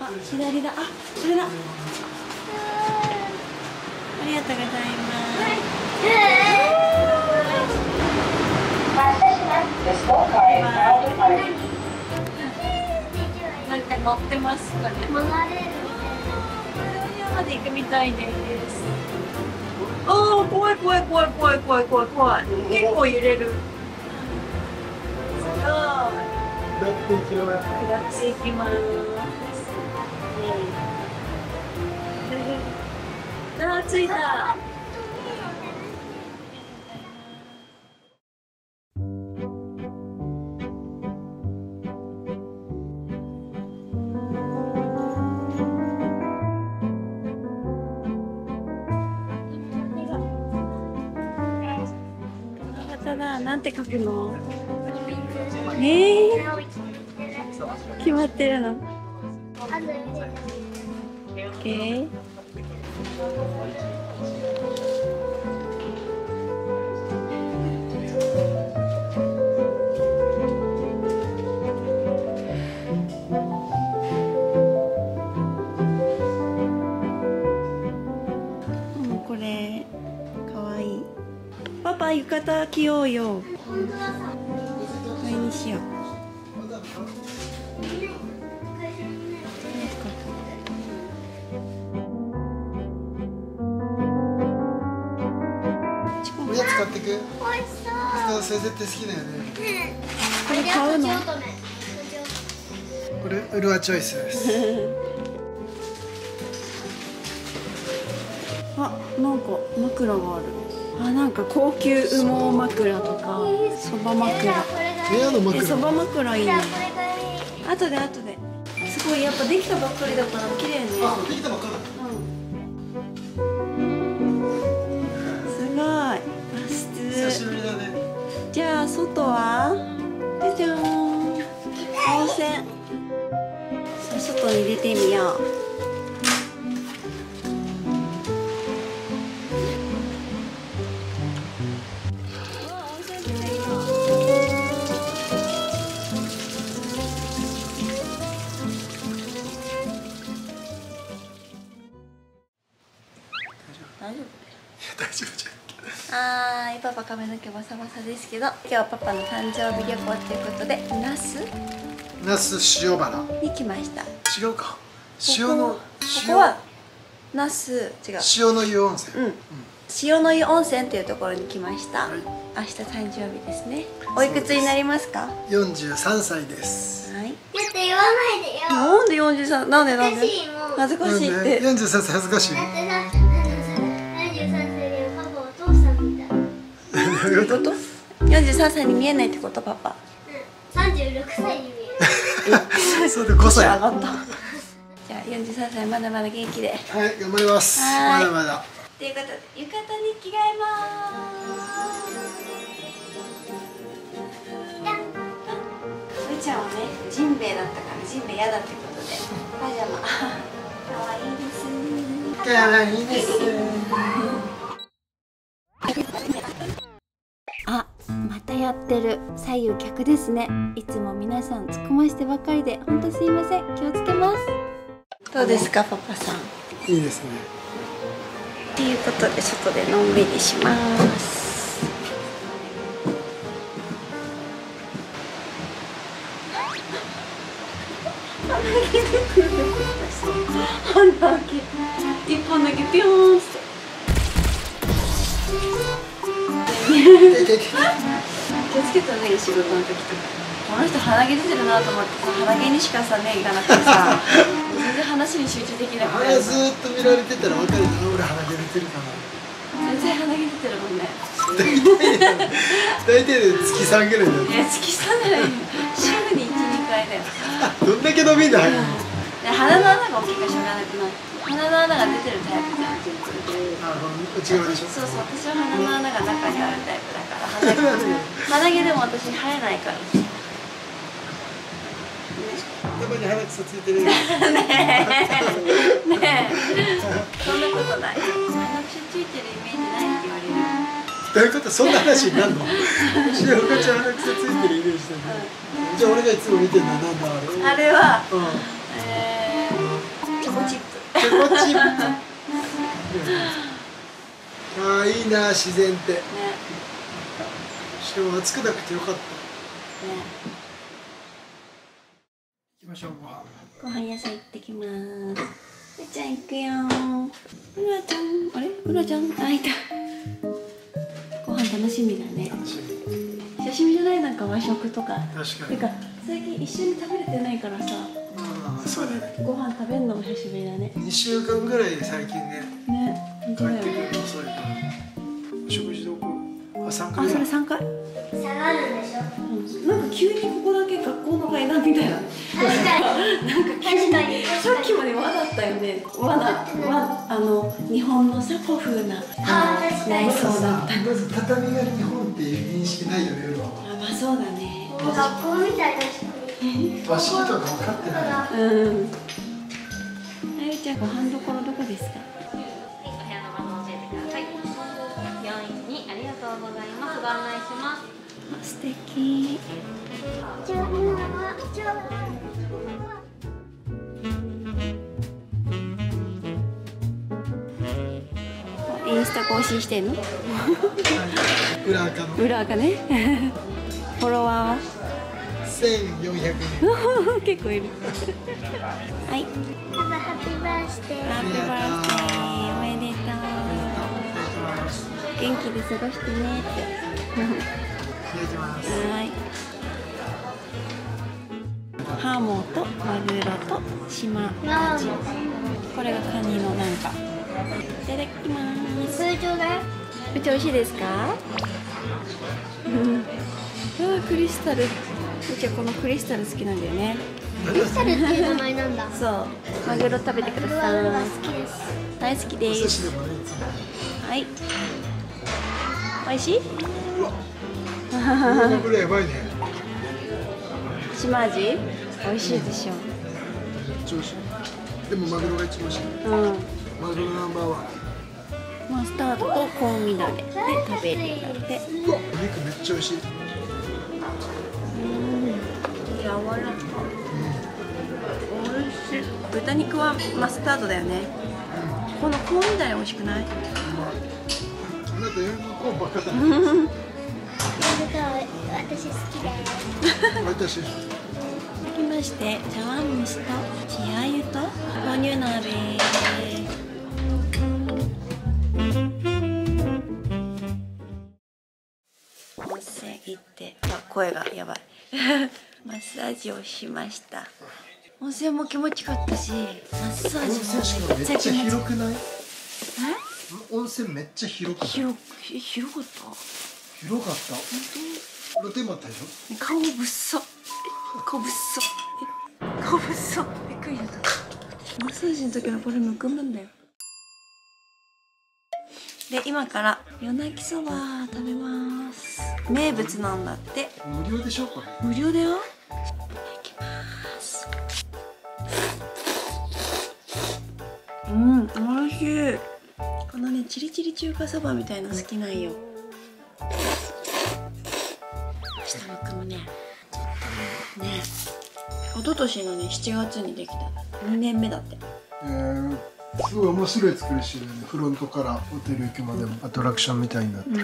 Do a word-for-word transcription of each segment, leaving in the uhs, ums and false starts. あ、左だ。あ、それだ。ありがとうございます。なんか乗ってますかね。モノレールみたいな。まで行くみたいです。ああ、怖い怖い怖い怖い怖い怖い怖い。結構揺れる。下っていきます。下っていきます。あ、着いた。本当だ。なんて書くの？ええー。決まってるの。OK。もうこれ可愛い。パパ浴衣着ようよ。これにしよう。買ってく。美味しそう。先生って好きだよね。これ買うの？これウルワチョイスです。あ、なんか枕がある。あ、なんか高級羽毛枕とかそば枕。レアの枕。そば枕いいね。あとであとで。すごいやっぱできたばっかりだから綺麗ね。あ、できたばっかりだ。じゃあ外はじゃじゃーん、温泉。外に出てみよう。大丈夫？大丈夫じゃん。はーい、パパ髪の毛バサバサですけど、今日はパパの誕生日旅行ということで那須那須塩原に来ました。違うか、塩のここは那須違う塩の湯温泉、うん、塩の湯温泉というところに来ました。はい、明日誕生日ですね。おいくつになりますか？よんじゅうさんさいです。はい、だって言わないでよ。なんでよんじゅうさん？なんでなんで恥ずかしいって。よんじゅうさんさい恥ずかしい。だってなどういうこと？よんじゅうさんさいに見えないってこと？パパさんじゅうろくさいに見える。そうでごさい上がった。じゃあよんじゅうさんさいまだまだ元気で。はい、頑張ります。まだまだということで浴衣に着替えます。ういちゃんはね、ジンベエだったからジンベエ嫌だってことでパジャマかわいいです。かわいいです。あ、またやってる。左右客ですね。いつも皆さん突っ込ましてばかりで本当すいません。気をつけます。どうですかパパさん？いいですね。っていうことで外でのんびりします。鼻開け一本だけピョーンって気をつけたね、仕事の時とか。この人鼻毛出てるなと思ってさ、鼻毛にしかさね、いかなくてさ全然話に集中できなくて、あれずっと見られてたら分かるけど、俺鼻毛出てるかな。全然鼻毛出てるもんね。大体でつきさんぐらいだよね。いや、つきさんならいい。週にいち、にかいだよ。どんだけ伸びんだ。鼻の穴が大きいからしょうがなくない？鼻の穴が出てるタイプじゃん。そうそう、私は鼻の穴が中にあるタイプだから鼻毛でも私生えないから。たまに鼻くそついてるねえねえ、そんなことない。鼻くそついてるイメージないって言われる。どういうこと？そんな話になるの？私は他ちゃん鼻くそついてるイメージだね。じゃあ俺がいつも見てるのは何だあれ？あれはえーこっち。ああ、いいな、自然って。ね、しかも暑くなくてよかった。ね、行きましょう。ご飯屋さん行ってきます。うらちゃん行くよ。うらちゃん、あれ、うらちゃん、あ、いた。ご飯楽しみだね。楽しみ。久しぶりじゃない、なんか和食とか。確かに。てか、最近一緒に食べれてないからさ。そうだね、ご飯食べるのも久しぶりだね。にしゅうかんぐらいで最近ね。ね、帰ってくるの遅いから。お食事どこ？あ、さんかい。あ、それさんかい。下がるでしょ。うん、なんか急にここだけ学校の階段みたいな。確かに。なんか急に。さっきまで和だったよね。和だ。和、あの日本のさ古風な内装だった。まず畳が日本っていう認識ないよね。あ、まあそうだね。学校みたいな。わしとか分かってない。うん。あゆちゃん、ご飯どころどこですか。お部屋の番号教えてください。よんいちにありがとうございます。ご案内します。素敵。インスタ更新してんの。裏垢の。裏垢ね。フォロワーは。せんよんひゃくにん。結構いる。はい。パパハッピーバースデー。ハッピーバースデー、おめでとう。元気で過ごしてねって。はい。ハモとマグロと島アジ。これがカニのなんか。いただきます。通常だよ。うち美味しいですか？うん。うわ、クリスタル。うちはこのクリスタル好きなんだよね。クリスタルっていう名前なんだ。そう、マグロ食べてください。好きです。大好きです。はい。美味しい？これやばいね。島味？美味しいでしょ。でもマグロが一番美味しい。うん。マグロナンバーワン。マスタードと香味だれで食べるんだって。お肉めっちゃ美味しい。柔らかい。美味しい。豚肉はマスタードだよね。この香味だれ美味しくない？あなた英語こうバカだね。英語は私好きだよ。私。いただきまして、茶碗蒸しと血あゆと豆乳鍋。温泉行って、あ、声がやばい。マッサージをしました。温泉も気持ちよかったし、マッサージもめっちゃ広くない？え？温泉めっちゃ広くない？広広かった。広かった。本当？露天もあったでしょ？顔ぶっそ。顔ぶっそ。顔ぶっそ。びっくりした。マッサージの時のこれむくむんだよ。で、今から夜泣きそば食べます。名物なんだって。無料でしょこれ。無料だよ。いただきます。うん、美味しい。このね、チリチリ中華そばみたいな好きなんよ。下向くもね。ちょっとね。ね。一昨年のね、しちがつにできた。にねんめだって。へー。すごい面白い作りしてるね。フロントからホテル行くまでもアトラクションみたいになって、うん、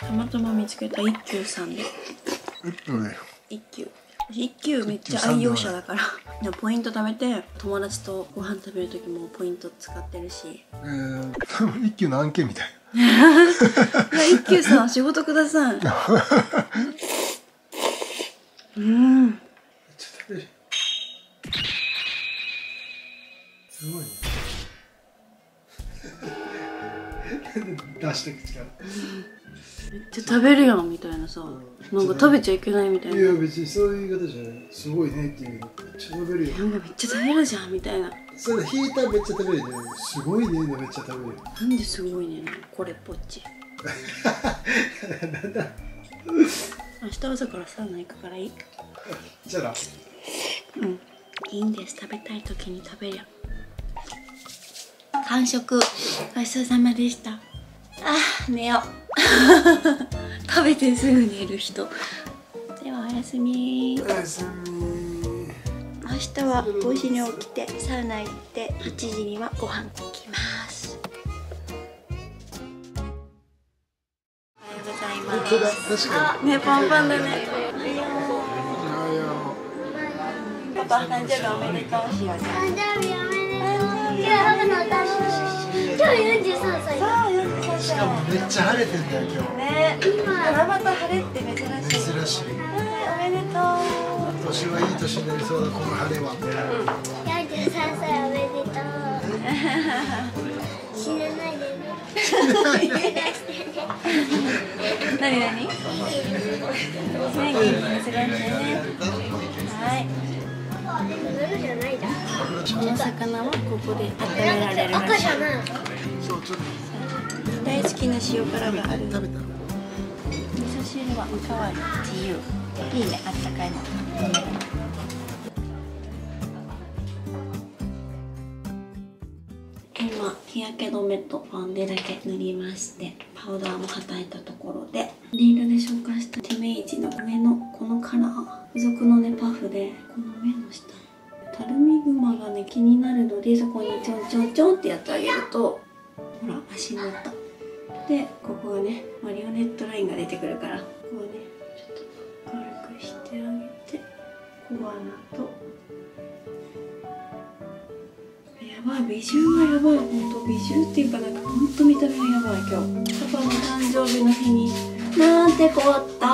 たまたま見つけた一休さんで一休だよ。一休一休めっちゃ愛用者だからでポイント貯めて友達とご飯食べる時もポイント使ってるし、えー、一休の案件みたいな一休さん仕事くださいうんめっちゃ食べる。すごいね出して口からめっちゃ食べるやんみたいなさ、なんか食べちゃいけないみたいな。いや別にそういう言い方じゃない。すごいねっていう。めっちゃ食べるやん。めっちゃ食べるじゃんみたいな。それ引いたらめっちゃ食べるじゃん。すごいねめっちゃ食べる。なんですごいねこれっぽっちなんだ明日朝からサウナ行くからいいじゃあな。うん、いいんです。食べたい時に食べりゃ。完食ごちそうさまでした。あー寝よう食べてすぐ寝る人ではおやすみ。おやすみ。明日はごじに起きてサウナ行ってはちじにはご飯来ます。おはようございます。あ、目パンパンだね。パパ、誕生日おめでとう。誕生日おめでとう。今日よんじゅうさんさい。しかもめっちゃ晴れてんだよ今日ね。今七夕晴れって珍しい。珍しい。おめでとう。年はいい年になりそうだ、この晴れは。よんじゅうさんさいおめでとう。死なないでね。なになに。ね、元気に過ごしてね。はい。この魚はここで食べられるらしい。大好きな塩辛がある。味噌汁はおかわり自由。いいね、あったかいの。今日焼け止めとファンデだけ塗りまして、パウダーもはたいたところで、リールで紹介したテメイジの目のこのカラー付属のねパフで、この目の下たるみグマがね気になるので、そこにちょんちょんちょんってやってあげると、ほら足の跡でここはねマリオネットラインが出てくるから、ここはね軽くしてあげて、小鼻と、やばい、美獣がやばい、本当美獣っていうか、なんか本当見た目がやばい。今日パパの誕生日の日になんてこった。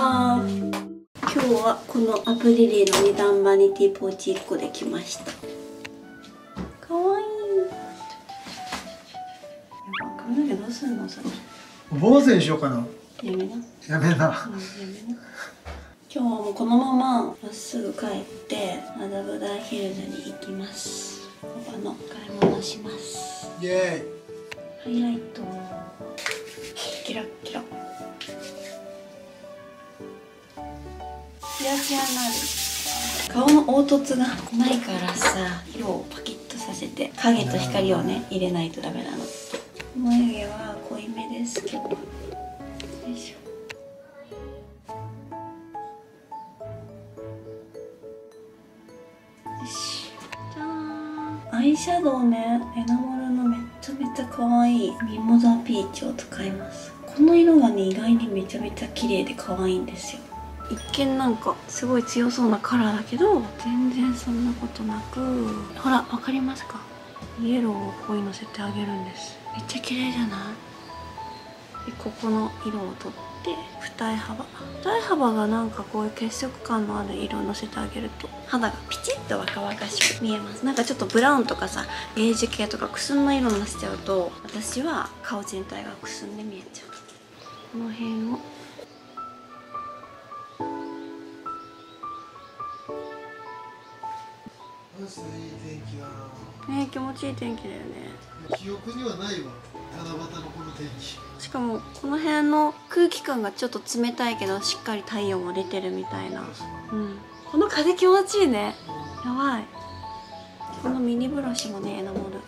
今日はこのアプリリーの二段バニティポーチいっこできました。かわいい。髪の毛どうすんの。さ坊主にしようかな。やめなやめな、うん、やめな。今日はもうこのまままっすぐ帰って麻布台ヒルズに行きます。パパの買い物します。イエーイ。ハイライトキラッキラキラキラなる。顔の凹凸がないからさ、色をパキッとさせて影と光をね入れないとダメなの。眉毛は濃いめですけど、よいしょ。アイシャドウね、エナモールのめっちゃめちゃ可愛いミモザピーチを使います。この色がね意外にめちゃめちゃ綺麗で可愛いんですよ。一見なんかすごい強そうなカラーだけど、全然そんなことなく、ほら分かりますか、イエローをここにのせてあげるんです。めっちゃ綺麗じゃない。でここの色を取って二重幅二重幅がなんかこういう血色感のある色をのせてあげると、肌がピチッと若々しく見えます。なんかちょっとブラウンとかさ、ベージュ系とかくすんだ色をのせちゃうと、私は顔全体がくすんで見えちゃう。この辺をね、気持ちいい天気だよね。記憶にはないわ、七夕のこの天気。しかもこの辺の空気感がちょっと冷たいけど、しっかり太陽も出てるみたいな、うん、この風気持ちいいね。やばい。このミニブラシもねエナモール、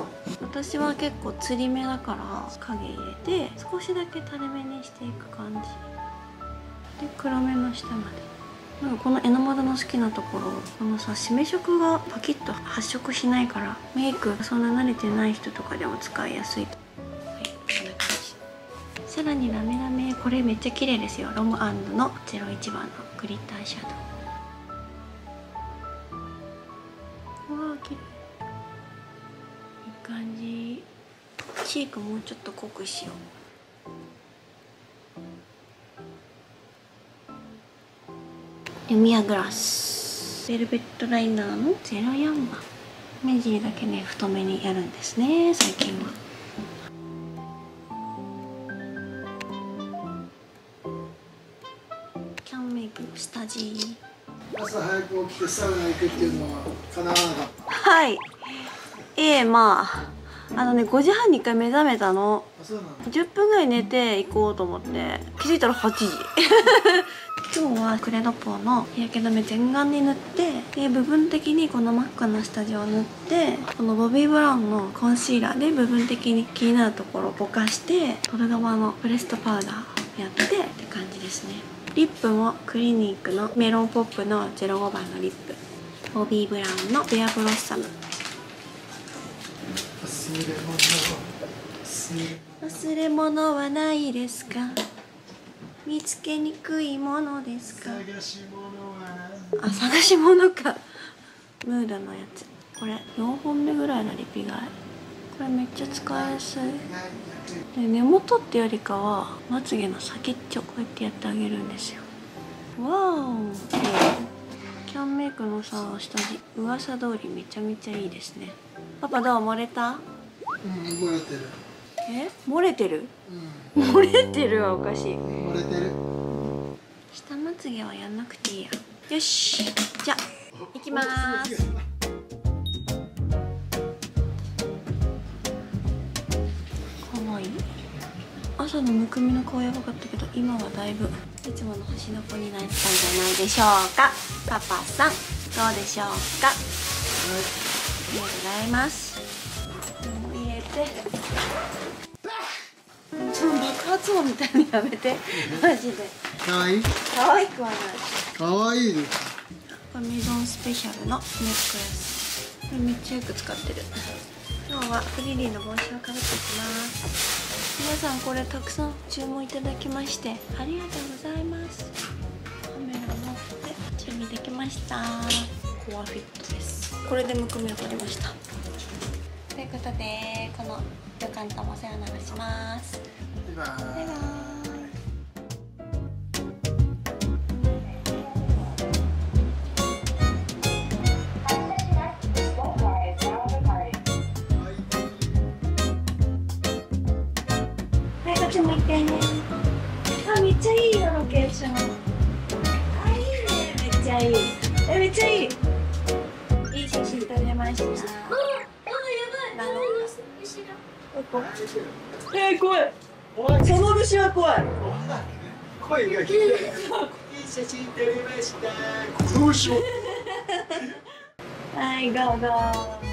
私は結構つり目だから影入れて少しだけ垂れ目にしていく感じで、黒目の下まで。なんかこのエナモールの好きなところ、このさ締め色がパキッと発色しないから、メイクそんな慣れてない人とかでも使いやすい。はい、こんな感じ。さらにラメラメ、これめっちゃ綺麗ですよ。ロムアンドのゼロいちばんのグリッターシャドウ。わあ綺麗。いい感じ。チークもうちょっと濃くしよう。ルミアグラスベルベットライナーのゼロよんばん。目尻だけね太めにやるんですね最近は。キャンメイクの下地。朝早く起きてサウナ行くっていうのは叶わなかった。はい、ええー、まああのねごじはんにいっかい目覚めたの。じゅっぷんぐらい寝て行こうと思って、気づいたらはちじ。今日はクレドポーの日焼け止め全顔に塗って、で部分的にこのマックの下地を塗って、このボビー・ブラウンのコンシーラーで部分的に気になるところをぼかして、トルガバのプレストパウダーをやってって感じですね。リップもクリニックのメロンポップのゼロごばんのリップ。オービー ブラウンのベアブロッサム。忘れ物はないですか、見つけにくいものですか。探し物は、あ、探し物か。ムードのやつ、これよんほんめぐらいのリピ買い。これめっちゃ使いやすいで、根元ってよりかはまつげの先っちょこうやってやってあげるんですよ。わお、キャンメイクのさ、下地噂通りめちゃめちゃいいですね。パパどう、漏れた？うん、漏れてる。え、漏れてる、うん、漏れてるはおかしい。漏れてる。下まつげはやんなくていいや。よし、じゃあいきまーす。可愛い。朝のむくみの顔やばかったけど、今はだいぶいつもの星の子になったんじゃないでしょうか。パパさんどうでしょうか。はい、ありがとうございます。入れて、その爆発音みたいにやめて、マジで。可愛い。可愛くはない。可愛いです。メゾンスペシャルのネックレス、これめっちゃよく使ってる。今日はフリリーの帽子をかぶっていきます。皆さんこれたくさん注文いただきましてありがとうございます。カメラ持って準備できました。コアフィットです。これでむくみを取りました。ということで、この旅館ともお世話になります。バイバーイ、バイバーイ。向いてね。あ、めっちゃいいよ、ロケーション。あ、いいね、めっちゃいい。え、めっちゃいい。いい写真撮れました。あ、あ、やばい。その虫が。えー、怖い。その虫は怖い。声が聞こえる。いい写真撮れました。どうしよう。はい、ゴーゴー。